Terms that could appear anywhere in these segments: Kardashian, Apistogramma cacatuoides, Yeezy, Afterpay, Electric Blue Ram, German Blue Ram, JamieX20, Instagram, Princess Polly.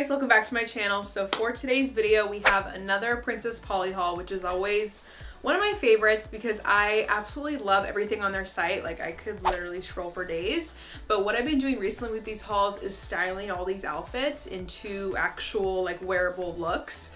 guys, welcome back to my channel. So for today's video we have another Princess Polly haul, which is always one of my favorites because I absolutely love everything on their site. Like, I could literally scroll for days. But what I've been doing recently with these hauls is styling all these outfits into actual like wearable looks.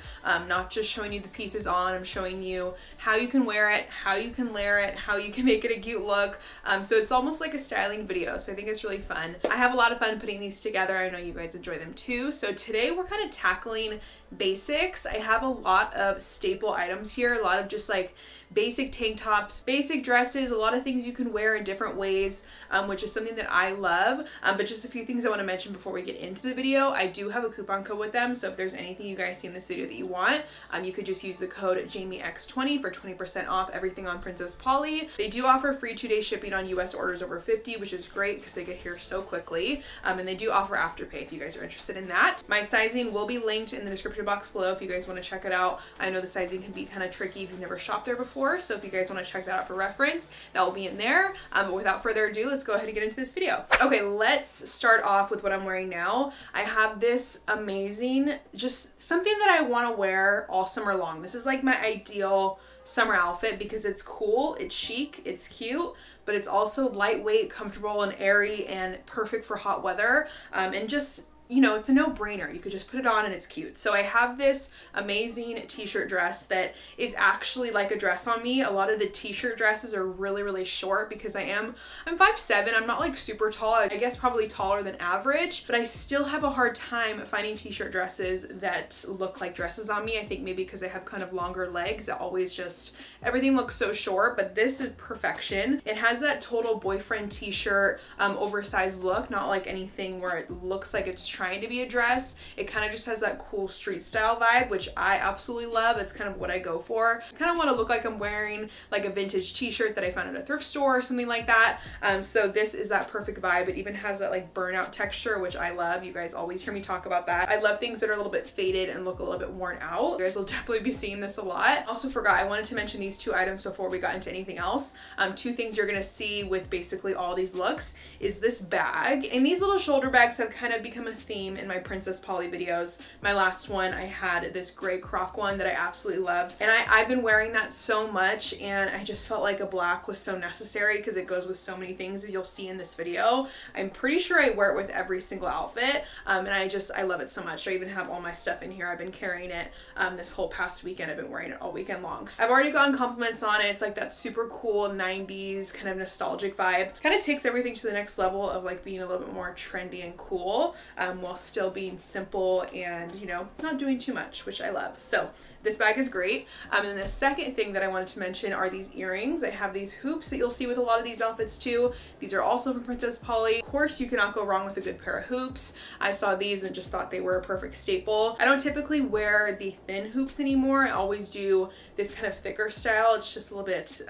Not just showing you the pieces on, I'm showing you how you can wear it, how you can layer it, how you can make it a cute look. So it's almost like a styling video. So I think it's really fun. I have a lot of fun putting these together. I know you guys enjoy them too. So today we're kind of tackling basics. I have a lot of staple items here, a lot of just like basic tank tops, basic dresses, a lot of things you can wear in different ways, which is something that I love. But just a few things I want to mention before we get into the video. I do have a coupon code with them, so if there's anything you guys see in this video that you want, you could just use the code JamieX20 for 20% off everything on Princess Polly. They do offer free 2-day shipping on US orders over 50, which is great because they get here so quickly. And they do offer Afterpay if you guys are interested in that. My sizing will be linked in the description box below if you guys want to check it out. I know the sizing can be kind of tricky if you've never shopped there before. So if you guys want to check that out for reference, that will be in there. But without further ado, let's go ahead and get into this video. Okay, let's start off with what I'm wearing now. I have this amazing, just something that I want to wear all summer long. This is like my ideal summer outfit because it's cool, it's chic, it's cute, but it's also lightweight, comfortable, and airy, and perfect for hot weather. And just, you know, it's a no-brainer. You could just put it on and it's cute. So I have this amazing t-shirt dress that is actually like a dress on me. A lot of the t-shirt dresses are really short because I'm 5'7". I'm not like super tall. I guess probably taller than average, but I still have a hard time finding t-shirt dresses that look like dresses on me. I think maybe because I have kind of longer legs, it always just, everything looks so short, but this is perfection. It has that total boyfriend t-shirt oversized look, not like anything where it looks like it's trying to be a dress. It kind of just has that cool street style vibe, which I absolutely love. It's kind of what I go for. I kind of want to look like I'm wearing like a vintage t-shirt that I found at a thrift store or something like that. So this is that perfect vibe. It even has that like burnout texture, which I love. You guys always hear me talk about that. I love things that are a little bit faded and look a little bit worn out. You guys will definitely be seeing this a lot. Also forgot, I wanted to mention these two items before we got into anything else. Two things you're gonna see with basically all these looks is this bag. And these little shoulder bags have kind of become a theme in my Princess Polly videos. My last one, I had this gray croc one that I absolutely love, and I've been wearing that so much, and I just felt like a black was so necessary because it goes with so many things, as you'll see in this video. I'm pretty sure I wear it with every single outfit, and I love it so much. I even have all my stuff in here. I've been carrying it this whole past weekend. I've been wearing it all weekend long. So I've already gotten compliments on it. It's like that super cool 90s kind of nostalgic vibe. Kind of takes everything to the next level of like being a little bit more trendy and cool, while still being simple and, you know, not doing too much, which I love. So this bag is great. And the second thing that I wanted to mention are these earrings. I have these hoops that you'll see with a lot of these outfits too. These are also from Princess Polly. Of course, you cannot go wrong with a good pair of hoops. I saw these and just thought they were a perfect staple. I don't typically wear the thin hoops anymore. I always do this kind of thicker style. It's just a little bit,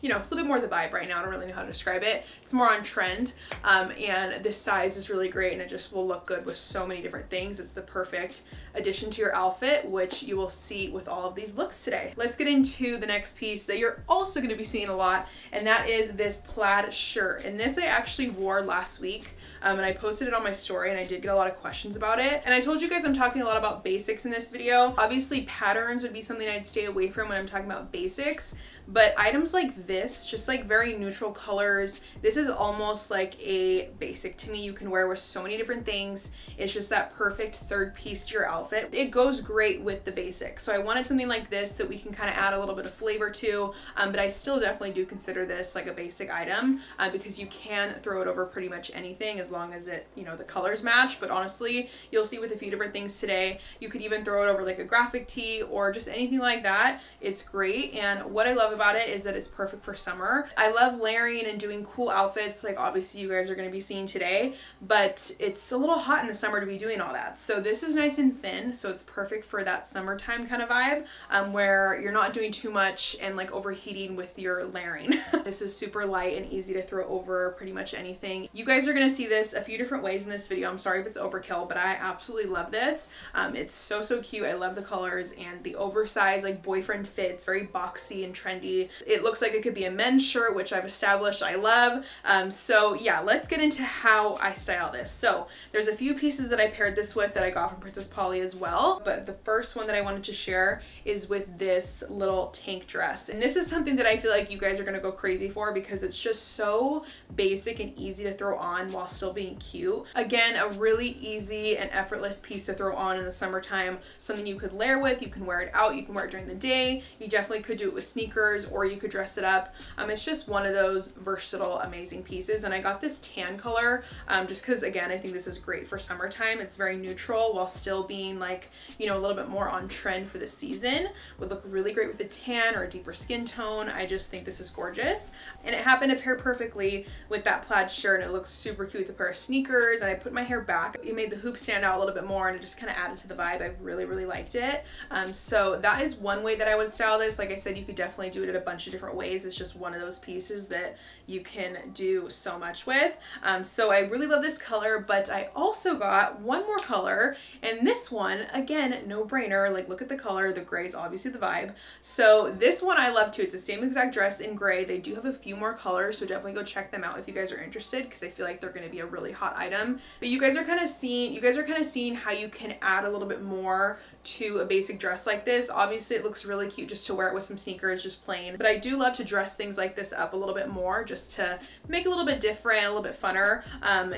you know, it's a little bit more the vibe right now. I don't really know how to describe it. It's more on trend. And this size is really great, and it just will look good with so many different things. It's the perfect addition to your outfit, which you will see with all of these looks today. Let's get into the next piece that you're also going to be seeing a lot, and that is this plaid shirt. And this I actually wore last week, and I posted it on my story, and I did get a lot of questions about it. And I told you guys I'm talking a lot about basics in this video. Obviously patterns would be something I'd stay away from when I'm talking about basics, but items like this, just like very neutral colors, this is almost like a basic to me. You can wear with so many different things. It's just that perfect third piece to your outfit. It goes great with the basics. So I wanted something like this that we can kind of add a little bit of flavor to, but I still definitely do consider this like a basic item, because you can throw it over pretty much anything as long as it, you know, the colors match. But honestly, you'll see with a few different things today, you could even throw it over like a graphic tee or just anything like that. It's great, and what I love about it is that it's perfect for summer. I love layering and doing cool outfits like obviously you guys are going to be seeing today, but it's a little hot in the summer to be doing all that. So this is nice and thin, so it's perfect for that summertime kind kind of vibe, where you're not doing too much and like overheating with your layering. This is super light and easy to throw over pretty much anything. You guys are gonna see this a few different ways in this video. I'm sorry if it's overkill, but I absolutely love this. It's so cute. I love the colors and the oversized like boyfriend fits, very boxy and trendy. It looks like it could be a men's shirt, which I've established I love. So yeah, let's get into how I style this. So there's a few pieces that I paired this with that I got from Princess Polly as well, but the first one that I wanted to share is with this little tank dress, and this is something that I feel like you guys are gonna go crazy for because it's just so basic and easy to throw on while still being cute. Again, a really easy and effortless piece to throw on in the summertime, something you could layer with, you can wear it out, you can wear it during the day, you definitely could do it with sneakers or you could dress it up. It's just one of those versatile, amazing pieces, and I got this tan color just because, again, I think this is great for summertime. It's very neutral while still being like, you know, a little bit more on trend for the season. Would look really great with a tan or a deeper skin tone. I just think this is gorgeous, and it happened to pair perfectly with that plaid shirt, and it looks super cute with a pair of sneakers, and I put my hair back. It made the hoop stand out a little bit more, and it just kind of added to the vibe. I really liked it. So that is one way that I would style this. Like I said, you could definitely do it in a bunch of different ways. It's just one of those pieces that you can do so much with. So I really love this color, but I also got one more color, and this one, again, no brainer. Like, look at the color. The gray is obviously the vibe. So this one I love too. It's the same exact dress in gray. They do have a few more colors, so definitely go check them out if you guys are interested, because I feel like they're going to be a really hot item. But you guys are kind of seeing how you can add a little bit more to a basic dress like this. Obviously it looks really cute just to wear it with some sneakers, just plain, but I do love to dress things like this up a little bit more just to make it a little bit different, a little bit funner.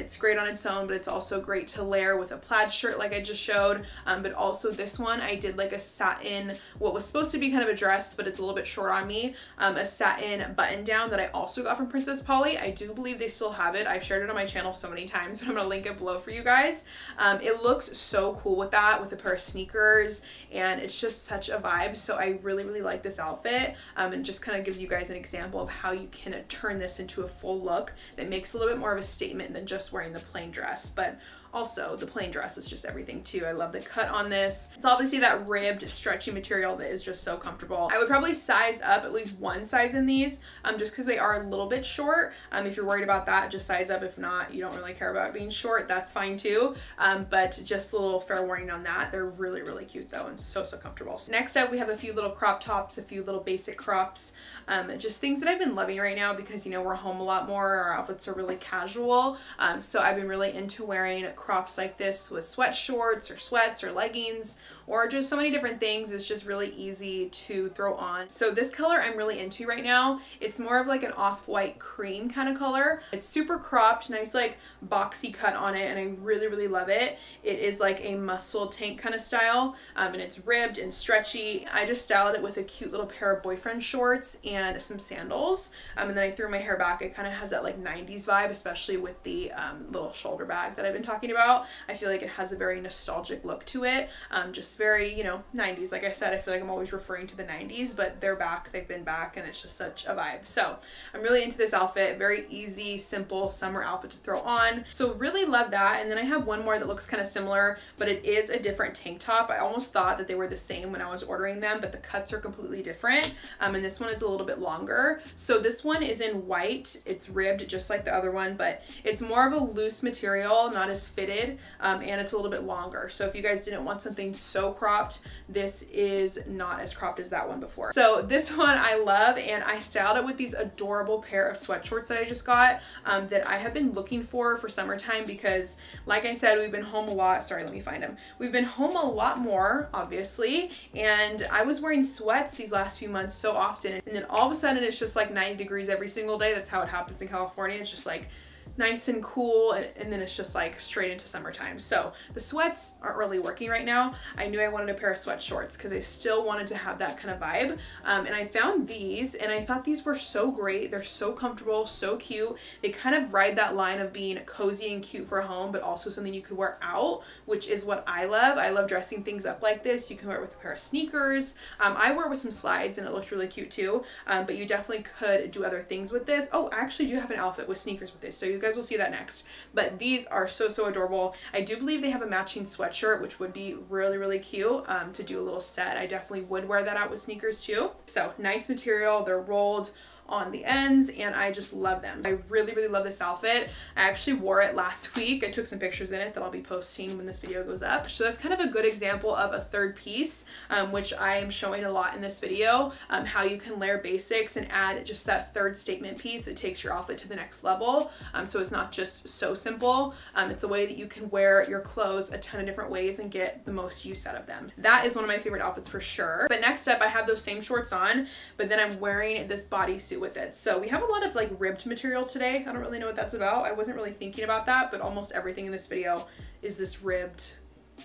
It's great on its own, but it's also great to layer with a plaid shirt like I just showed. But also this one, I did like a satin, what was supposed to be kind of a dress, but it's a little bit short on me, a satin button down that I also got from Princess Polly. I do believe they still have it. I've shared it on my channel so many times, but I'm gonna link it below for you guys. It looks so cool with that, with a pair of sneakers, and it's just such a vibe. So I really like this outfit, and just kind of gives you guys an example of how you can turn this into a full look that makes a little bit more of a statement than just wearing the plain dress. But also, the plain dress is just everything too. I love the cut on this. It's obviously that ribbed, stretchy material that is just so comfortable. I would probably size up at least one size in these, just because they are a little bit short. If you're worried about that, just size up. If not, you don't really care about being short, that's fine too. But just a little fair warning on that. They're really cute though, and so comfortable. So next up, we have a few little crop tops, a few little basic crops, just things that I've been loving right now because, you know, we're home a lot more. Our outfits are really casual. So I've been really into wearing crops like this with sweat shorts or sweats or leggings or just so many different things. It's just really easy to throw on. So this color I'm really into right now. It's more of like an off-white cream kind of color. It's super cropped, nice like boxy cut on it, and I really love it. It is like a muscle tank kind of style, and it's ribbed and stretchy. I just styled it with a cute little pair of boyfriend shorts and some sandals, and then I threw my hair back. It kind of has that like 90s vibe, especially with the little shoulder bag that I've been talking about. I feel like it has a very nostalgic look to it, just very, you know, 90s. Like I said, I feel like I'm always referring to the 90s, but they're back, they've been back, and it's just such a vibe. So I'm really into this outfit. Very easy, simple summer outfit to throw on, so really love that. And then I have one more that looks kind of similar, but it is a different tank top. I almost thought that they were the same when I was ordering them, but the cuts are completely different, and this one is a little bit longer. So this one is in white. It's ribbed just like the other one, but it's more of a loose material, not as fitted, and it's a little bit longer. So if you guys didn't want something so cropped, this is not as cropped as that one before. So this one I love, and I styled it with these adorable pair of sweat shorts that I just got, that I have been looking for summertime because, like I said, we've been home a lot. Sorry, let me find them. We've been home a lot more, obviously, and I was wearing sweats these last few months so often, and then all of a sudden it's just like 90 degrees every single day. That's how it happens in California. It's just like nice and cool, and then it's just like straight into summertime. So the sweats aren't really working right now. I knew I wanted a pair of sweat shorts because I still wanted to have that kind of vibe, and I found these, and I thought these were so great. They're so comfortable, so cute. They kind of ride that line of being cozy and cute for home, but also something you could wear out, which is what I love. I love dressing things up like this. You can wear it with a pair of sneakers. I wore it with some slides, and it looked really cute too, but you definitely could do other things with this. Oh, I actually do have an outfit with sneakers with this, so you guys will see that next. But these are so, so adorable. I do believe they have a matching sweatshirt, which would be really, really cute to do a little set. I definitely would wear that out with sneakers too. So nice material. They're rolled on the ends and I just love them. I really, really love this outfit. I actually wore it last week. I took some pictures in it that I'll be posting when this video goes up. So that's kind of a good example of a third piece, which I am showing a lot in this video, how you can layer basics and add just that third statement piece that takes your outfit to the next level. So it's not just so simple. It's a way that you can wear your clothes a ton of different ways and get the most use out of them. That is one of my favorite outfits for sure. But next up, I have those same shorts on, but then I'm wearing this bodysuit with it. So we have a lot of like ribbed material today. I don't really know what that's about. I wasn't really thinking about that, but almost everything in this video is this ribbed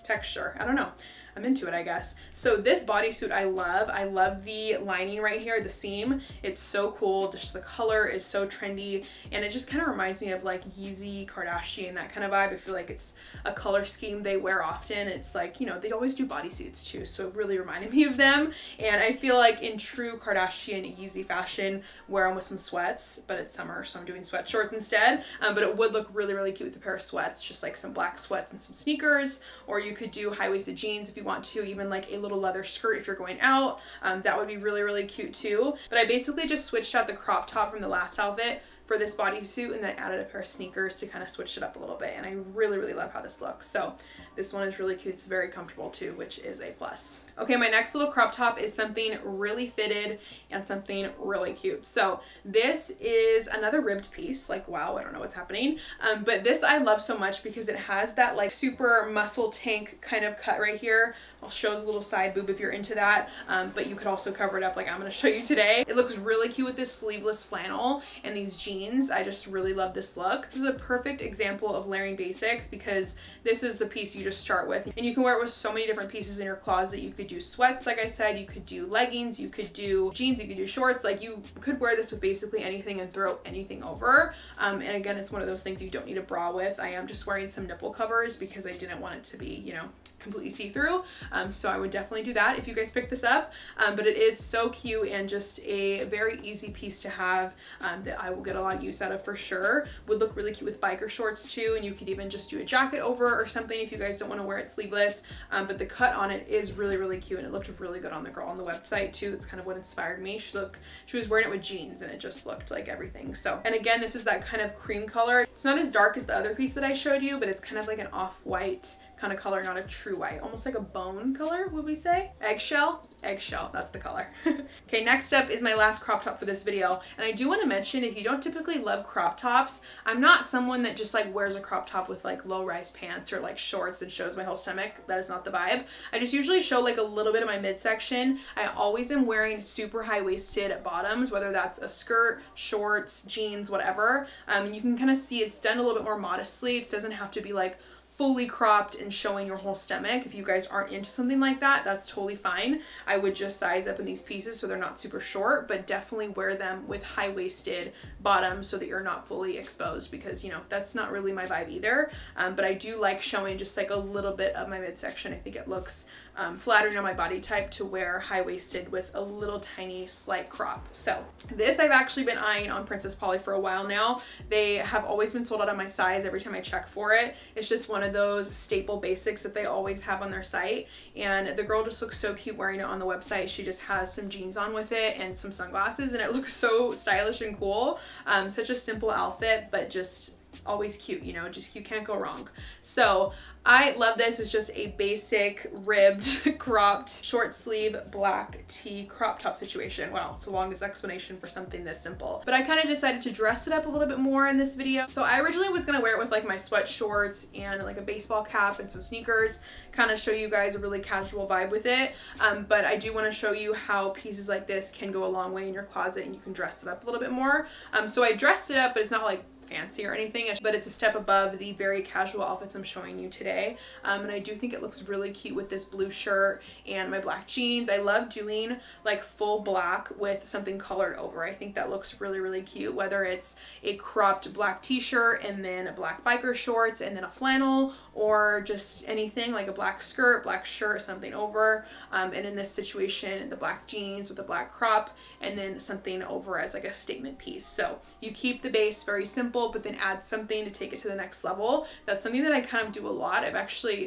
texture. I don't know. I'm into it, I guess. So this bodysuit I love. I love the lining right here, the seam. It's so cool. Just the color is so trendy and it just kind of reminds me of like Yeezy, Kardashian, that kind of vibe. I feel like it's a color scheme they wear often. It's like, you know, they always do bodysuits too. So it really reminded me of them. And I feel like in true Kardashian Yeezy fashion, wear them with some sweats, but it's summer, so I'm doing sweat shorts instead. But it would look really, really cute with a pair of sweats, just like some black sweats and some sneakers, or you could do high-waisted jeans if you want to, even like a little leather skirt if you're going out. That would be really, really cute too. But I basically just switched out the crop top from the last outfit for this bodysuit and then added a pair of sneakers to kind of switch it up a little bit. And I really, really love how this looks. So this one is really cute. It's very comfortable too, which is a plus. Okay, my next little crop top is something really fitted and something really cute. So this is another ribbed piece. Like, wow, I don't know what's happening. But this I love so much because it has that like super muscle tank kind of cut right here. I'll show a little side boob if you're into that, but you could also cover it up like I'm gonna show you today. It looks really cute with this sleeveless flannel and these jeans. I just really love this look. This is a perfect example of layering basics because this is the piece you just start with. And you can wear it with so many different pieces in your closet. You could do sweats, like I said, you could do leggings, you could do jeans, you could do shorts. Like you could wear this with basically anything and throw anything over. And again, it's one of those things you don't need a bra with. I am just wearing some nipple covers because I didn't want it to be, you know, completely see-through. So I would definitely do that if you guys pick this up. But it is so cute and just a very easy piece to have that I will get a lot of use out of for sure. Would look really cute with biker shorts too. And you could even just do a jacket over or something if you guys don't want to wear it sleeveless. But the cut on it is really, really cute and it looked really good on the girl on the website too. That's kind of what inspired me. She was wearing it with jeans and it just looked like everything. So, and again, this is that kind of cream color. It's not as dark as the other piece that I showed you, but it's kind of like an off-white kind of color, not a true white, almost like a bone color, would we say? Eggshell? Eggshell, that's the color. Okay, next up is my last crop top for this video. And I do want to mention, if you don't typically love crop tops, I'm not someone that just like wears a crop top with like low-rise pants or like shorts and shows my whole stomach. That is not the vibe. I just usually show like a little bit of my midsection. I always am wearing super high-waisted bottoms, whether that's a skirt, shorts, jeans, whatever. And you can kind of see it's done a little bit more modestly. It doesn't have to be like fully cropped and showing your whole stomach. If you guys aren't into something like that, that's totally fine. I would just size up in these pieces so they're not super short, but definitely wear them with high-waisted bottoms so that you're not fully exposed because, you know, that's not really my vibe either. But I do like showing just like a little bit of my midsection. I think it looks flattering on my body type to wear high-waisted with a little tiny slight crop. So this I've actually been eyeing on Princess Polly for a while now. They have always been sold out on my size every time I check for it. It's just one of those staple basics that they always have on their site, and the girl just looks so cute wearing it on the website. She just has some jeans on with it and some sunglasses and it looks so stylish and cool. Such a simple outfit, but just always cute, you know, just you can't go wrong. So I love this. It's just a basic ribbed cropped short sleeve black tee crop top situation. Wow, it's the longest explanation for something this simple. But I kind of decided to dress it up a little bit more in this video. So I originally was going to wear it with like my sweat shorts and like a baseball cap and some sneakers, kind of show you guys a really casual vibe with it. But I do want to show you how pieces like this can go a long way in your closet and you can dress it up a little bit more. So I dressed it up, but it's not like fancy or anything, but it's a step above the very casual outfits I'm showing you today. And I do think it looks really cute with this blue shirt and my black jeans. I love doing like full black with something colored over. I think that looks really, really cute, whether it's a cropped black t-shirt and then a black biker shorts and then a flannel, or just anything like a black skirt, black shirt, something over. And in this situation, the black jeans with a black crop and then something over as like a statement piece. So you keep the base very simple. simple, but then add something to take it to the next level. That's something that I kind of do a lot.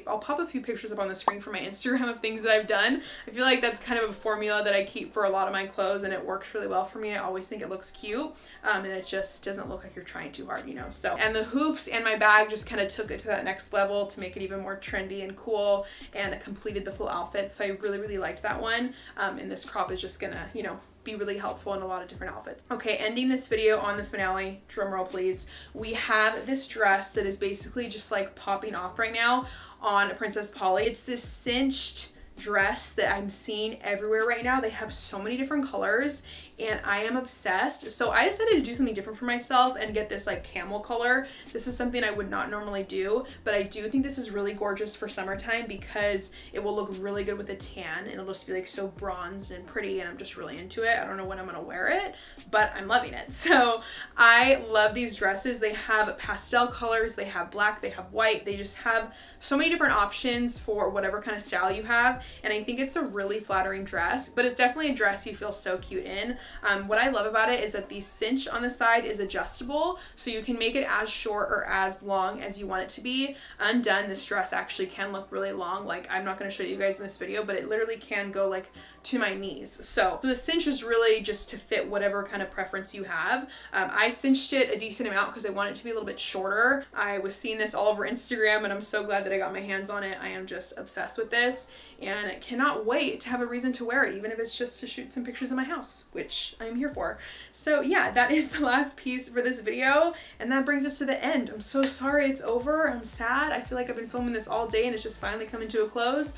I'll pop a few pictures up on the screen for my Instagram of things that I've done. I feel like that's kind of a formula that I keep for a lot of my clothes, and it works really well for me. I always think it looks cute, and it just doesn't look like you're trying too hard, you know. So, and the hoops and my bag just kind of took it to that next level to make it even more trendy and cool, and it completed the full outfit. So I really liked that one, and this crop is just gonna, you know, be really helpful in a lot of different outfits. Okay, ending this video on the finale, drum roll please, we have this dress that is basically just like popping off right now on Princess Polly. It's this cinched dress that I'm seeing everywhere right now. They have so many different colors and I am obsessed. So I decided to do something different for myself and get this like camel color. This is something I would not normally do, but I do think this is really gorgeous for summertime because it will look really good with a tan and it'll just be like so bronzed and pretty, and I'm just really into it. I don't know when I'm gonna wear it, but I'm loving it. So I love these dresses. They have pastel colors, they have black, they have white, they just have so many different options for whatever kind of style you have. And I think it's a really flattering dress, but it's definitely a dress you feel so cute in. What I love about it is that the cinch on the side is adjustable, so you can make it as short or as long as you want it to be. Undone, this dress actually can look really long. Like, I'm not going to show you guys in this video, but it literally can go like to my knees. So the cinch is really just to fit whatever kind of preference you have. I cinched it a decent amount because I want it to be a little bit shorter. I was seeing this all over Instagram and I'm so glad that I got my hands on it. I am just obsessed with this and I cannot wait to have a reason to wear it, even if it's just to shoot some pictures in my house, which I'm here for. So yeah, that is the last piece for this video, and that brings us to the end. I'm so sorry it's over. I'm sad. I feel like I've been filming this all day and it's just finally coming to a close,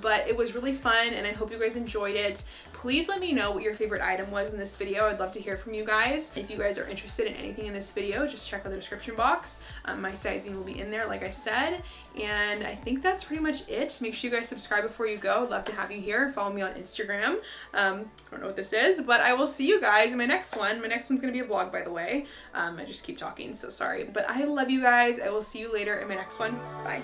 but it was really fun and I hope you guys enjoyed it. Please let me know what your favorite item was in this video. I'd love to hear from you guys. If you guys are interested in anything in this video, just check out the description box. My sizing will be in there, like I said, and I think that's pretty much it. Make sure you guys subscribe before you go. I'd love to have you here. Follow me on Instagram. I don't know what this is, but I will see you guys in my next one. My next one's gonna be a vlog, by the way. I just keep talking, so sorry, but I love you guys. I will see you later in my next one. Bye.